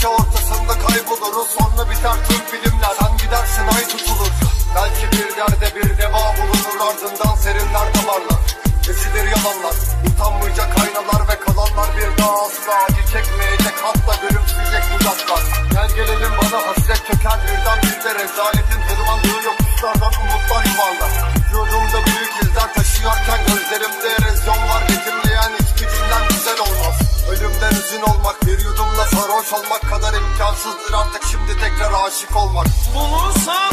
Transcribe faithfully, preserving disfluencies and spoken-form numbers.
Ülke ortasında kayboluruz, sonra biter tüm filmler. Sen gidersin ay tutulur. Belki bir derde bir deva bulunur, ardından serinler damarlar. Esilir yalanlar, utanmayacak aynalar ve kalanlar bir daha asla acı çekmeyecek, hatta gülümseyecek uzaklar. Gel gelelim bana hasret köker birden birde, rezaletin tırmandığı yokuşlardan umutlar yuvarlar. Yolumda büyük izler taşıyorken gözlerimde erozyon var, betimleyen hiçbir günden güzel olmaz. Ölümden üzün olmak, bir yudumla sarhoş olmak kadar imkansızdır artık şimdi tekrar aşık olmak. Bulursan